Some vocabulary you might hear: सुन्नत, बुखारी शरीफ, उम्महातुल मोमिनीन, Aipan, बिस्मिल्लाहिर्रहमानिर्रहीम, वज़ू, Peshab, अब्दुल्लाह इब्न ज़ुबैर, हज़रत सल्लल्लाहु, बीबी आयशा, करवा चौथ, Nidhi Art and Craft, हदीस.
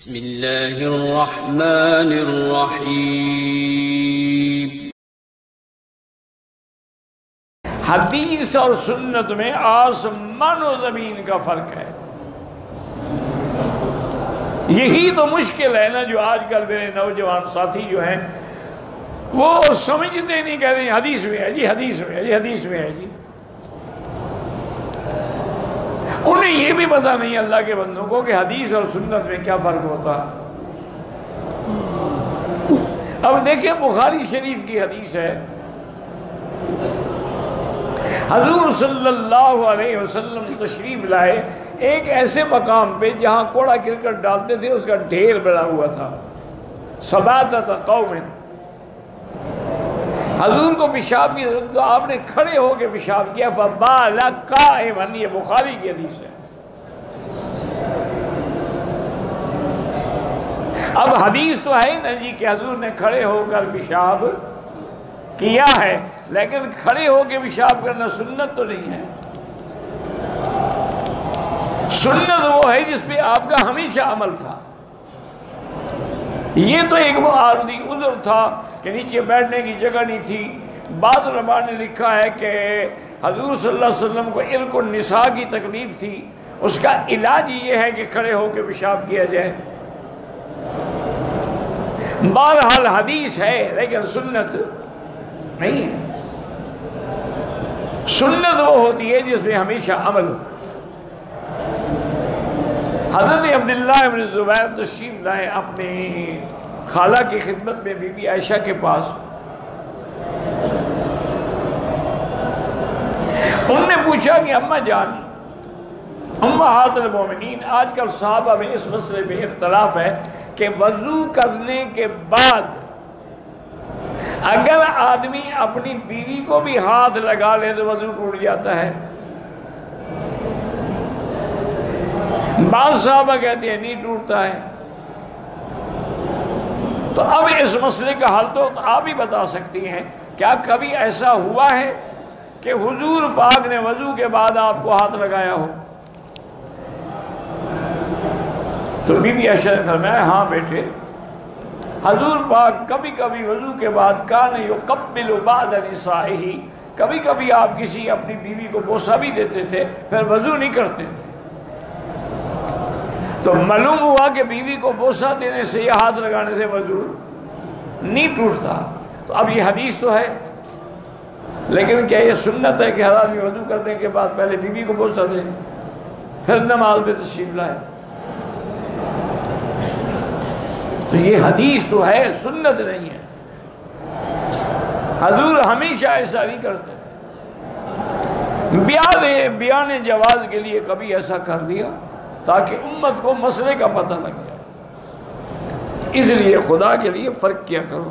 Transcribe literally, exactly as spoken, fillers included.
बिस्मिल्लाहिर्रहमानिर्रहीम। हदीस और सुन्नत में आसमान और ज़मीन का फ़र्क है। यही तो मुश्किल है ना, जो आजकल मेरे नौजवान साथी जो हैं वो समझते नहीं, कहते हैं हदीस में है जी, हदीस में है जी, हदीस में है जी। उन्हें ये भी पता नहीं अल्लाह के बंदों को कि हदीस और सुन्नत में क्या फ़र्क होता है। अब देखिए बुखारी शरीफ की हदीस है, हज़रत सल्लल्लाहु अलैहि वसल्लम तशरीफ़ लाए एक ऐसे मकाम पे जहाँ कोड़ा क्रिकेट डालते थे, उसका ढेर बना हुआ था। सबाता था कौमिन, हजूर को पेशाब की जरूरत, तो आपने खड़े होकर पेशाब किया। फबाला काइमन, ये बुखारी की हदीस है। अब हदीस तो है ना जी कि हजूर ने खड़े होकर पेशाब किया है, लेकिन खड़े होकर पेशाब करना सुन्नत तो नहीं है। सुन्नत वो है जिसपे आपका हमेशा अमल था। ये तो एक आर्दी उजर था कि नीचे बैठने की जगह नहीं थी। बाद उलमा ने लिखा है कि हजूर सल्लल्लाहु अलैहि वसल्लम को इल्को निसा की तकलीफ थी, उसका इलाज ये है कि खड़े होकर पेशाब किया जाए। बहरहाल हदीस है लेकिन सुन्नत नहीं है। सुन्नत वो होती है जिसमें हमेशा अमल हो। हज़रत अब्दुल्लाह इब्न ज़ुबैर तशरीफ़ लाए अपने खाला की खिदमत में बीबी आयशा के पास। उनने पूछा कि अम्मा जान, उम्महातुल मोमिनीन, आजकल सहाबा में इस मसले में इख्तलाफ है कि वज़ू करने के बाद अगर आदमी अपनी बीवी को भी हाथ लगा ले तो वज़ू टूट जाता है। बाद साहबा कहते हैं नहीं टूटता है। तो अब इस मसले का हल तो आप ही बता सकती हैं। क्या कभी ऐसा हुआ है कि हुजूर पाक ने वजू के बाद आपको हाथ लगाया हो? तो बीबी आयशा ने फरमाया हाँ बेटे, हुजूर पाक कभी कभी वजू के बाद कान युक़ब्बिलु बाद निसाइही, कभी कभी आप किसी अपनी बीवी को बोसा भी देते थे, फिर वजू नहीं करते थे। तो मालूम हुआ कि बीवी को बोसा देने से या हाथ लगाने से वजू नहीं टूटता। तो अब ये हदीस तो है, लेकिन क्या ये सुन्नत है कि हर आदमी वजू करने के बाद पहले बीवी को बोसा दे फिर नमाज में तशरीफ लाए? तो ये हदीस तो है, सुन्नत नहीं है। हजूर हमेशा ऐसा नहीं करते थे। बयान बयान जवाज के लिए कभी ऐसा कर दिया ताकि उम्मत को मसले का पता लग जाए। इसलिए खुदा के लिए फ़र्क किया करो।